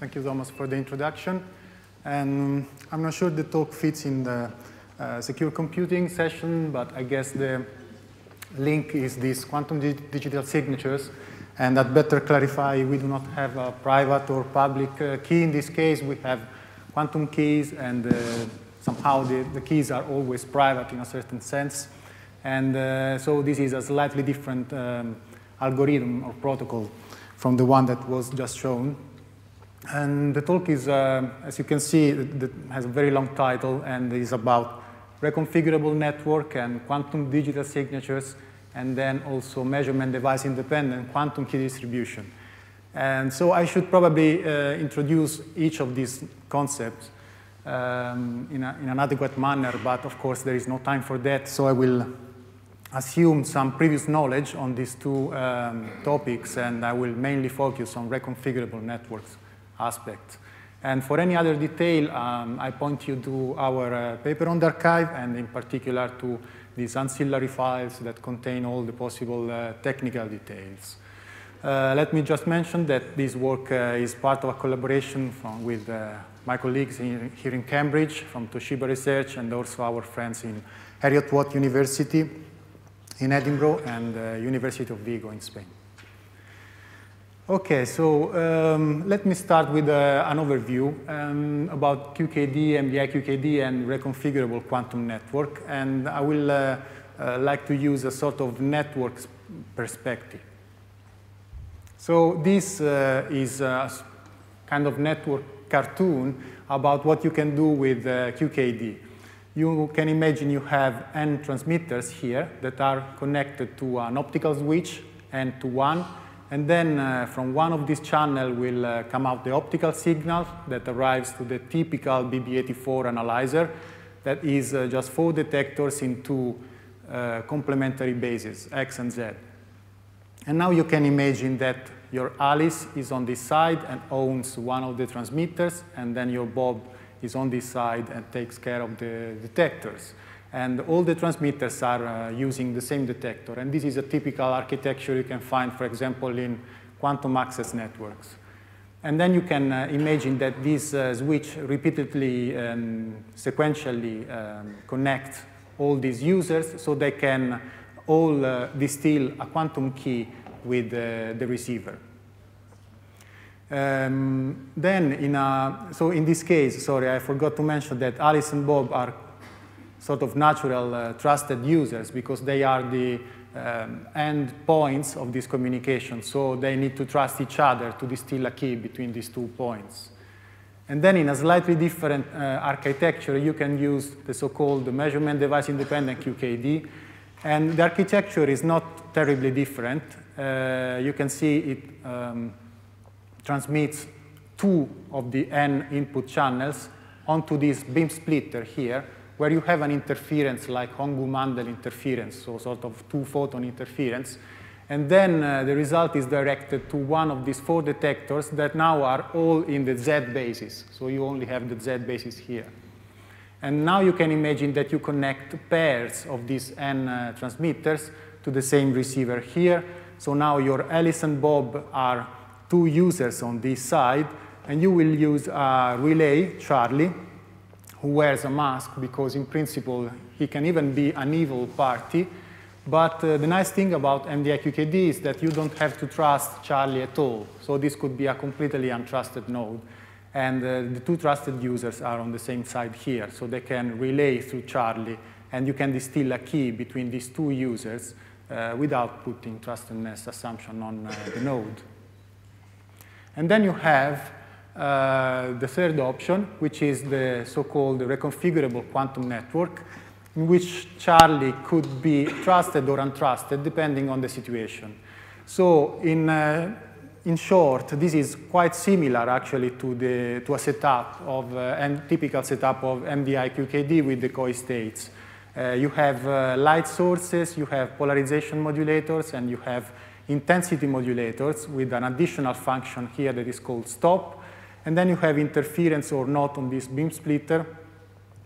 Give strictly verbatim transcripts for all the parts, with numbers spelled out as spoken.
Thank you, Thomas, for the introduction. And I'm not sure the talk fits in the uh, secure computing session, but I guess the link is these quantum di digital signatures. And that better clarify, we do not have a private or public uh, key. In this case, we have quantum keys, and uh, somehow the, the keys are always private in a certain sense. And uh, so this is a slightly different um, algorithm or protocol from the one that was just shown. And the talk is, uh, as you can see, it, it has a very long title, and is about reconfigurable network and quantum digital signatures, and then also measurement device independent quantum key distribution. And so I should probably uh, introduce each of these concepts um, in, a, in an adequate manner, but of course there is no time for that, so I will assume some previous knowledge on these two um, topics, and I will mainly focus on reconfigurable networks aspects. And for any other detail, um, I point you to our uh, paper on the archive, and in particular to these ancillary files that contain all the possible uh, technical details. Uh, let me just mention that this work uh, is part of a collaboration from, with uh, my colleagues in, here in Cambridge from Toshiba Research, and also our friends in Heriot-Watt University in Edinburgh and uh, University of Vigo in Spain. Okay, so um, let me start with uh, an overview um, about Q K D, M D I Q K D, and reconfigurable quantum network. And I will uh, uh, like to use a sort of network perspective. So this uh, is a kind of network cartoon about what you can do with uh, Q K D. You can imagine you have N transmitters here that are connected to an optical switch, N to one. And then uh, from one of these channels will uh, come out the optical signal that arrives to the typical B B eighty-four analyzer that is uh, just four detectors in two uh, complementary bases, X and Z. And now you can imagine that your Alice is on this side and owns one of the transmitters, and then your Bob is on this side and takes care of the detectors. And all the transmitters are uh, using the same detector. And this is a typical architecture you can find, for example, in quantum access networks. And then you can uh, imagine that these uh, switch repeatedly and sequentially um, connect all these users, so they can all uh, distill a quantum key with uh, the receiver. Um, then, in a, so in this case, sorry, I forgot to mention that Alice and Bob are sort of natural uh, trusted users, because they are the um, end points of this communication. So they need to trust each other to distill a key between these two points. And then in a slightly different uh, architecture, you can use the so-called measurement device independent Q K D. And the architecture is not terribly different. Uh, you can see it um, transmits two of the N input channels onto this beam splitter here, where you have an interference like Hong-Ou-Mandel interference, so sort of two-photon interference. And then uh, the result is directed to one of these four detectors that now are all in the Z basis. So you only have the Z basis here. And now you can imagine that you connect pairs of these N uh, transmitters to the same receiver here. So now your Alice and Bob are two users on this side, and you will use a relay, Charlie, who wears a mask, because in principle he can even be an evil party. But uh, the nice thing about M D I Q K D is that you don't have to trust Charlie at all. So this could be a completely untrusted node. And uh, the two trusted users are on the same side here. So they can relay through Charlie, and you can distill a key between these two users uh, without putting trustedness assumption on uh, the node. And then you have Uh, the third option, which is the so-called reconfigurable quantum network, in which Charlie could be trusted or untrusted, depending on the situation. So in, uh, in short, this is quite similar, actually, to, the, to a setup of, uh, and typical setup of M D I Q K D with decoy states. Uh, you have uh, light sources, you have polarization modulators, and you have intensity modulators with an additional function here that is called stop. And then you have interference or not on this beam splitter.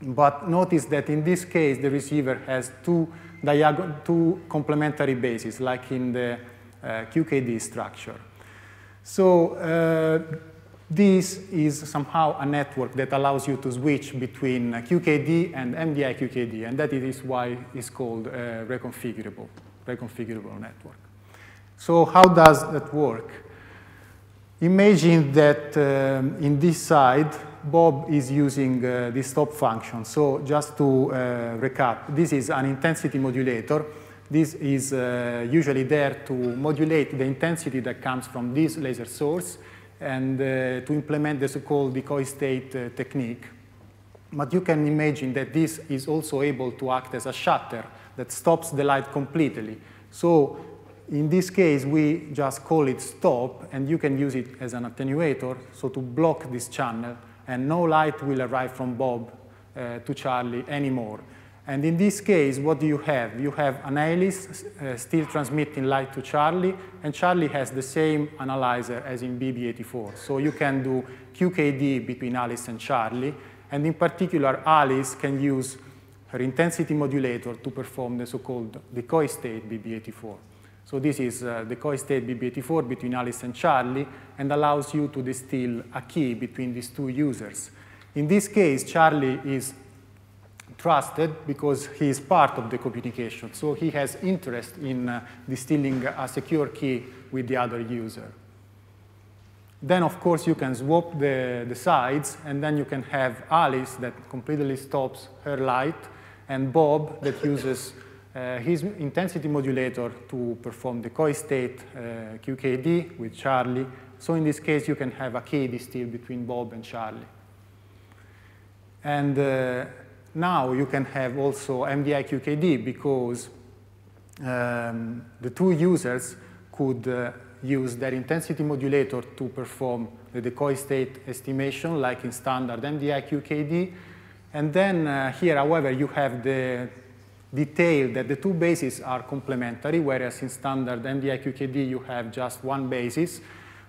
But notice that in this case, the receiver has two, two complementary bases, like in the uh, Q K D structure. So uh, This is somehow a network that allows you to switch between Q K D and M D I Q K D, and that is why it's called uh, reconfigurable, reconfigurable network. So how does that work? Imagine that um, in this side, Bob is using uh, this stop function. So just to uh, recap, this is an intensity modulator. This is uh, usually there to modulate the intensity that comes from this laser source and uh, to implement the so-called decoy state uh, technique. But you can imagine that this is also able to act as a shutter that stops the light completely. So in this case, we just call it stop, and you can use it as an attenuator, so to block this channel, and no light will arrive from Bob uh, to Charlie anymore. And in this case, what do you have? You have an Alice uh, still transmitting light to Charlie, and Charlie has the same analyzer as in B B eighty-four. So you can do Q K D between Alice and Charlie, and in particular, Alice can use her intensity modulator to perform the so-called decoy state B B eighty-four. So this is uh, the decoy state B B eighty-four between Alice and Charlie, and allows you to distill a key between these two users. In this case, Charlie is trusted because he is part of the communication, so he has interest in uh, distilling a secure key with the other user. Then, of course, you can swap the, the sides, and then you can have Alice that completely stops her light, and Bob that uses Uh, his intensity modulator to perform the decoy state uh, Q K D with Charlie. So in this case, you can have a key distilled between Bob and Charlie. And uh, now you can have also M D I Q K D because um, the two users could uh, use their intensity modulator to perform the decoy state estimation like in standard M D I Q K D. And then uh, here, however, you have the detail that the two bases are complementary, whereas in standard M D I Q K D you have just one basis.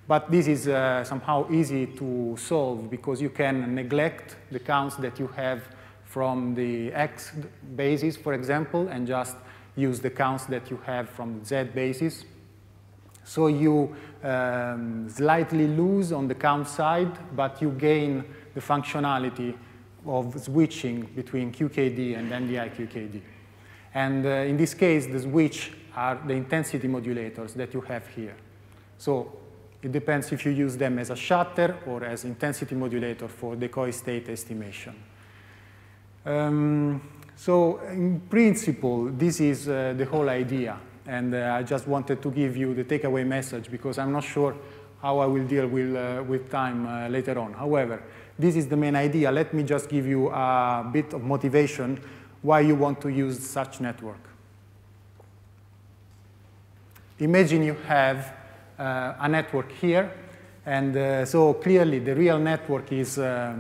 But this is uh, somehow easy to solve because you can neglect the counts that you have from the X basis, for example, and just use the counts that you have from Z basis. So you um, slightly lose on the count side, but you gain the functionality of switching between Q K D and M D I Q K D. And uh, in this case, the switch are the intensity modulators that you have here. So it depends if you use them as a shutter or as intensity modulator for decoy state estimation. Um, so in principle, this is uh, the whole idea. And uh, I just wanted to give you the takeaway message because I'm not sure how I will deal with, uh, with time uh, later on. However, this is the main idea. Let me just give you a bit of motivation why you want to use such network. Imagine you have uh, a network here, and uh, so clearly the real network is uh,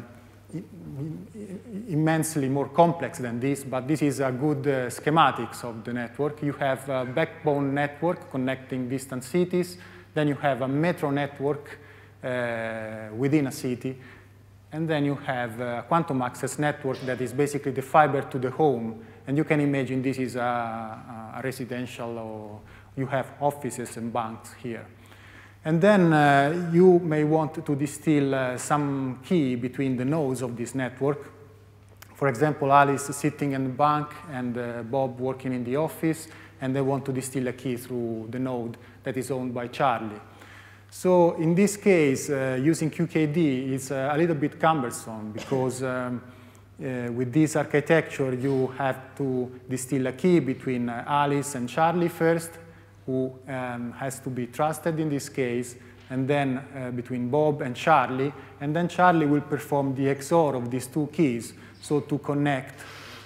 immensely more complex than this, but this is a good uh, schematics of the network. You have a backbone network connecting distant cities, then you have a metro network uh, within a city, and then you have a quantum access network that is basically the fiber to the home. And you can imagine this is a, a residential, or you have offices and banks here. And then uh, you may want to distill uh, some key between the nodes of this network. For example, Alice sitting in the bank and uh, Bob working in the office, and they want to distill a key through the node that is owned by Charlie. So in this case, uh, using Q K D is uh, a little bit cumbersome because um, uh, with this architecture, you have to distill a key between uh, Alice and Charlie first, who um, has to be trusted in this case, and then uh, between Bob and Charlie, and then Charlie will perform the X O R of these two keys, so to connect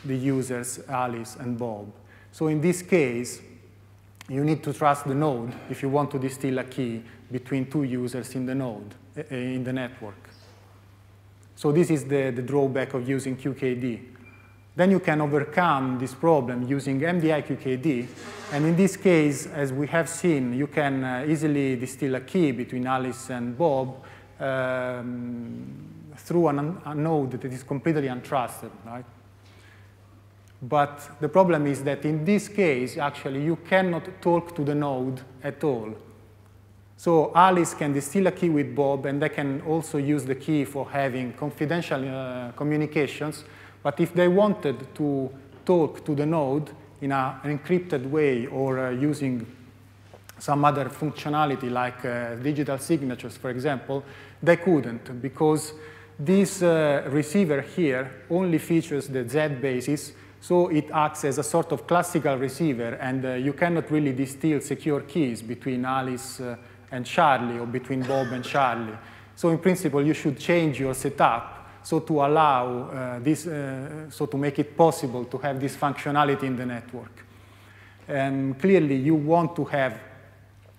the users Alice and Bob. So in this case, you need to trust the node if you want to distill a key between two users in the node, in the network. So this is the, the drawback of using Q K D. Then you can overcome this problem using M D I Q K D. And in this case, as we have seen, you can uh, easily distill a key between Alice and Bob um, through an, a node that is completely untrusted, right? But the problem is that in this case, actually, you cannot talk to the node at all. So Alice can distill a key with Bob, and they can also use the key for having confidential uh, communications. But if they wanted to talk to the node in a, an encrypted way, or uh, using some other functionality like uh, digital signatures, for example, they couldn't, because this uh, receiver here only features the Z basis, so it acts as a sort of classical receiver, and uh, you cannot really distill secure keys between Alice uh, and Charlie, or between Bob and Charlie. So in principle, you should change your setup so to allow uh, this, uh, so to make it possible to have this functionality in the network. And clearly, you want to have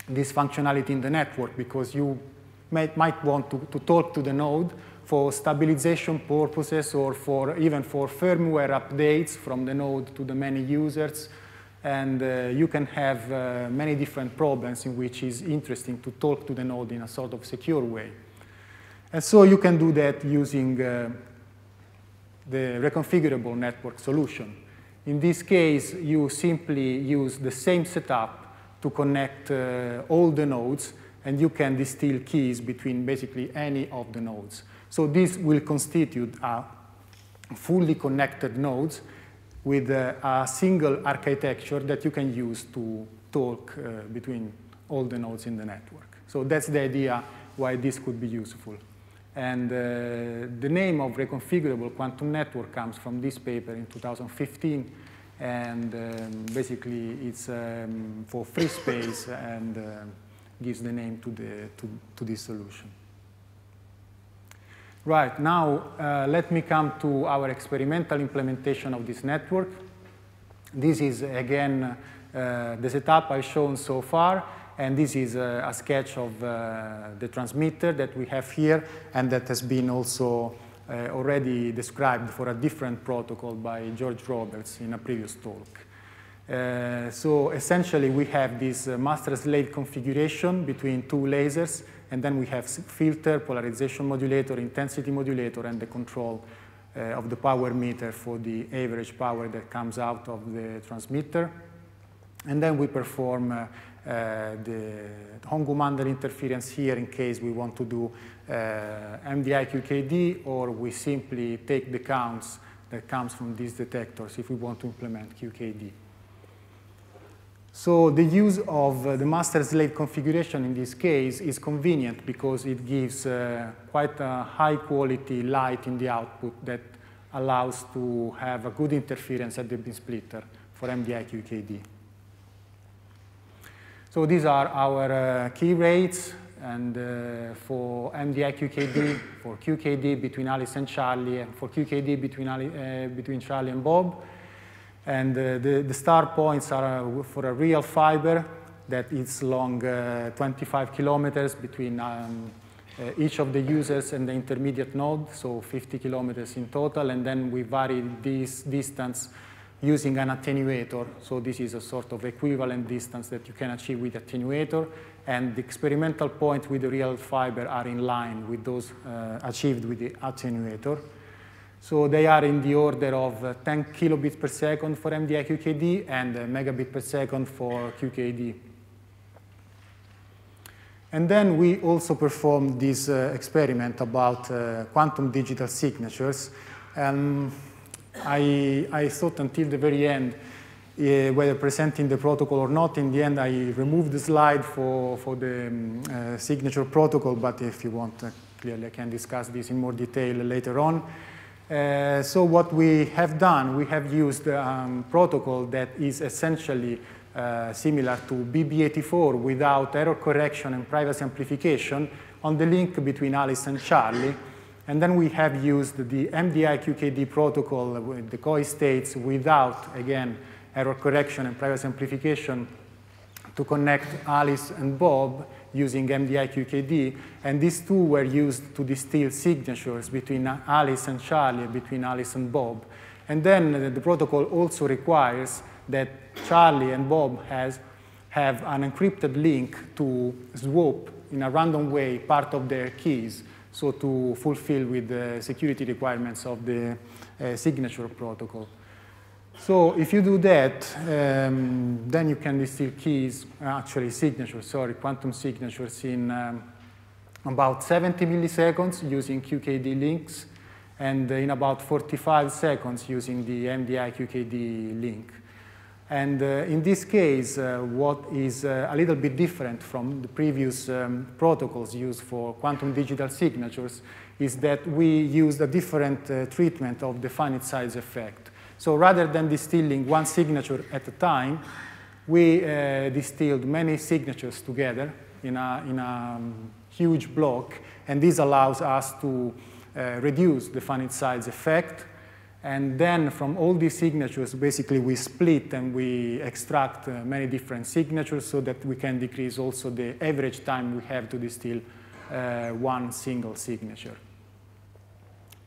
this functionality in the network because you might, might want to, to talk to the node for stabilization purposes, or for even for firmware updates from the node to the many users. And uh, you can have uh, many different problems in which it's interesting to talk to the node in a sort of secure way. And so you can do that using uh, the reconfigurable network solution. In this case, you simply use the same setup to connect uh, all the nodes, and you can distill keys between basically any of the nodes. So this will constitute a fully connected nodes with a, a single architecture that you can use to talk uh, between all the nodes in the network. So that's the idea why this could be useful. And uh, the name of Reconfigurable Quantum Network comes from this paper in two thousand fifteen. And um, basically, it's um, for free space and uh, gives the name to, the, to, to this solution. Right, now uh, let me come to our experimental implementation of this network. This is, again, uh, the setup I've shown so far, and this is uh, a sketch of uh, the transmitter that we have here, and that has been also uh, already described for a different protocol by George Roberts in a previous talk. Uh, so essentially, we have this uh, master-slave configuration between two lasers, and then we have filter, polarization modulator, intensity modulator, and the control uh, of the power meter for the average power that comes out of the transmitter. And then we perform uh, uh, the Hong-Ou-Mandel interference here in case we want to do uh, M D I Q K D, or we simply take the counts that comes from these detectors if we want to implement Q K D. So the use of uh, the master-slave configuration in this case is convenient because it gives uh, quite a high-quality light in the output that allows to have a good interference at the beam splitter for M D I Q K D. So these are our uh, key rates, and uh, for M D I Q K D, for Q K D between Alice and Charlie, and for Q K D between, Ali, uh, between Charlie and Bob. And uh, the, the star points are uh, for a real fiber that is long uh, twenty-five kilometers between um, uh, each of the users and the intermediate node, so fifty kilometers in total. And then we vary this distance using an attenuator. So this is a sort of equivalent distance that you can achieve with attenuator. And the experimental points with the real fiber are in line with those uh, achieved with the attenuator. So they are in the order of uh, ten kilobits per second for M D I Q K D and uh, megabit per second for Q K D. And then we also performed this uh, experiment about uh, quantum digital signatures. Um, I, I thought until the very end uh, whether presenting the protocol or not. In the end, I removed the slide for, for the um, uh, signature protocol, but if you want, uh, clearly I can discuss this in more detail later on. Uh, so what we have done, we have used a um, protocol that is essentially uh, similar to B B eighty-four without error correction and privacy amplification on the link between Alice and Charlie. And then we have used the M D I Q K D protocol with the C O I states without, again, error correction and privacy amplification to connect Alice and Bob using M D I Q K D, and these two were used to distill signatures between Alice and Charlie, between Alice and Bob. And then the protocol also requires that Charlie and Bob has, have an encrypted link to swap in a random way part of their keys, so to fulfill with the security requirements of the uh, signature protocol. So if you do that, um, then you can distill keys, actually signatures, sorry, quantum signatures in um, about seventy milliseconds using Q K D links, and in about forty-five seconds using the M D I Q K D link. And uh, in this case, uh, what is uh, a little bit different from the previous um, protocols used for quantum digital signatures is that we used a different uh, treatment of the finite size effect. So rather than distilling one signature at a time, we uh, distilled many signatures together in a, in a um, huge block, and this allows us to uh, reduce the finite size effect. And then from all these signatures, basically we split and we extract uh, many different signatures so that we can decrease also the average time we have to distill uh, one single signature.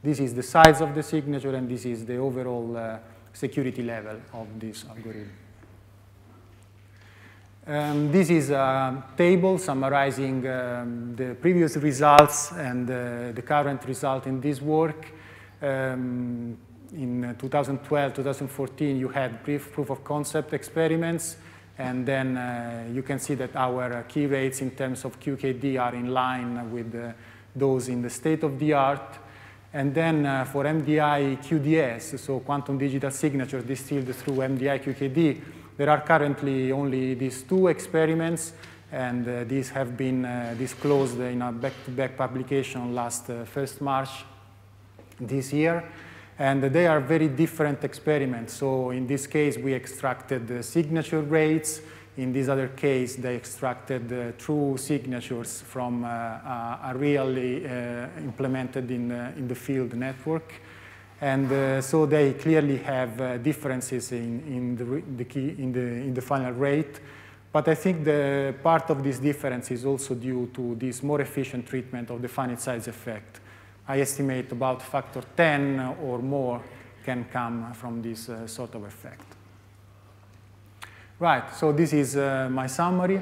This is the size of the signature, and this is the overall uh, security level of this algorithm. Um, this is a table summarizing um, the previous results and uh, the current result in this work. Um, in two thousand twelve, two thousand fourteen, you had brief proof of concept experiments, and then uh, you can see that our key rates in terms of Q K D are in line with uh, those in the state of the art. And then uh, for M D I Q D S, so quantum digital signature distilled through M D I Q K D, there are currently only these two experiments, and uh, these have been uh, disclosed in a back-to-back publication last uh, first March this year. And they are very different experiments. So in this case, we extracted the signature rates. In this other case, they extracted the true signatures from uh, a, a really uh, implemented in, uh, in the field network. And uh, so they clearly have uh, differences in, in, the, the key, in, the, in the final rate. But I think the part of this difference is also due to this more efficient treatment of the finite size effect. I estimate about factor ten or more can come from this uh, sort of effect. Right, so this is uh, my summary,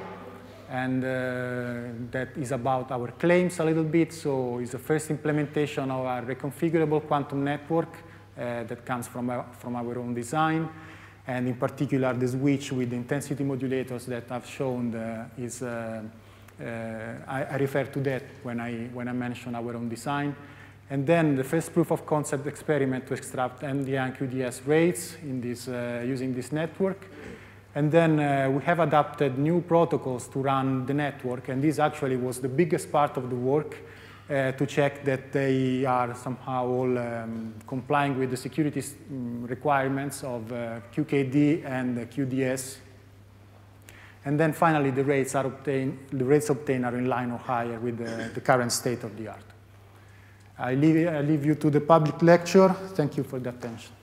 and uh, that is about our claims a little bit. So it's the first implementation of our reconfigurable quantum network uh, that comes from our, from our own design, and in particular the switch with intensity modulators that I've shown uh, is, uh, uh, I, I refer to that when I, when I mention our own design. And then the first proof of concept experiment to extract M D I and Q D S rates in this, uh, using this network. And then uh, we have adapted new protocols to run the network, and this actually was the biggest part of the work uh, to check that they are somehow all um, complying with the security requirements of uh, Q K D and uh, Q D S. And then finally, the rates are obtained, the rates obtained are in line or higher with the, the current state of the art. I leave, I leave you to the public lecture. Thank you for the attention.